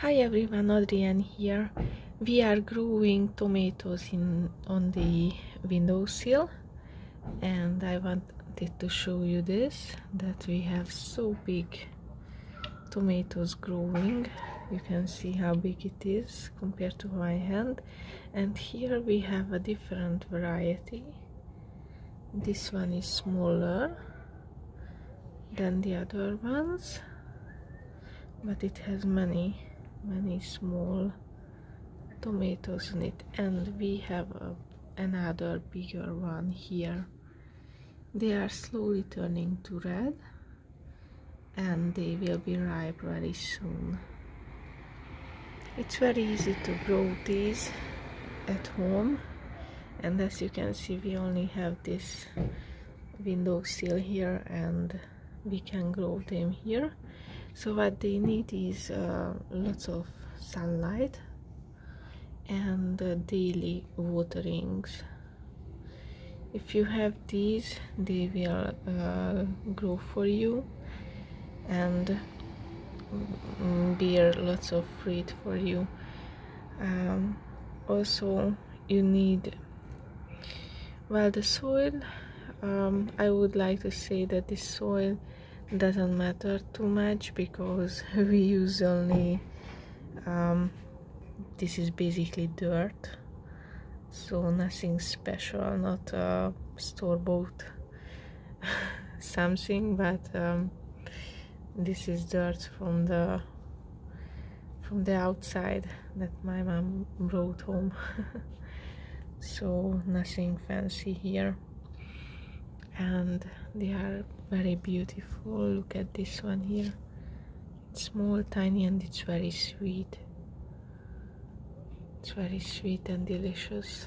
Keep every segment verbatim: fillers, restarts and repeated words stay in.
Hi everyone, Adrienn here. We are growing tomatoes in on the windowsill, and I wanted to show you this, that we have so big tomatoes growing. You can see how big it is compared to my hand. And here we have a different variety. This one is smaller than the other ones, but it has many many small tomatoes in it, and we have a, another bigger one here. They are slowly turning to red, and they will be ripe very soon. It's very easy to grow these at home, and as you can see, we only have this windowsill here, and we can grow them here. So what they need is uh, lots of sunlight and uh, daily waterings. If you have these, they will uh, grow for you and bear lots of fruit for you. Um, also, you need well the soil. Um, I would like to say that the soil doesn't matter too much, because we use only um, this is basically dirt, so nothing special, not uh, store-bought something, but um, this is dirt from the from the outside that my mom brought home. So nothing fancy here, and they are very beautiful. Look at this one here. It's small, tiny, and it's very sweet. It's very sweet and delicious.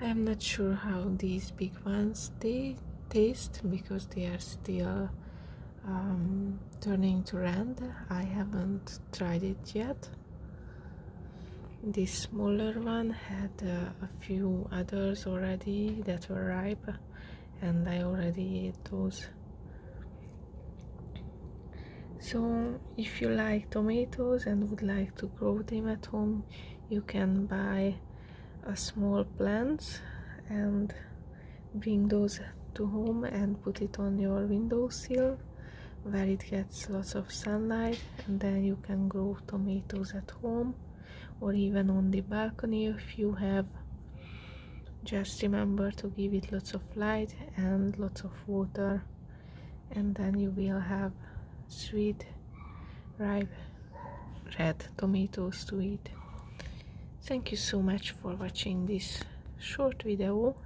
I am not sure how these big ones they taste, because they are still um, turning to red. I haven't tried it yet. This smaller one had uh, a few others already that were ripe, and I already ate those. So if you like tomatoes and would like to grow them at home, you can buy a small plants and bring those to home and put it on your windowsill where it gets lots of sunlight, and then you can grow tomatoes at home, or even on the balcony if you have. Just remember to give it lots of light and lots of water, and then you will have sweet, ripe, red tomatoes to eat. Thank you so much for watching this short video,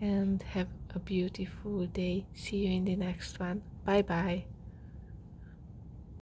and have a beautiful day. See you in the next one. Bye bye.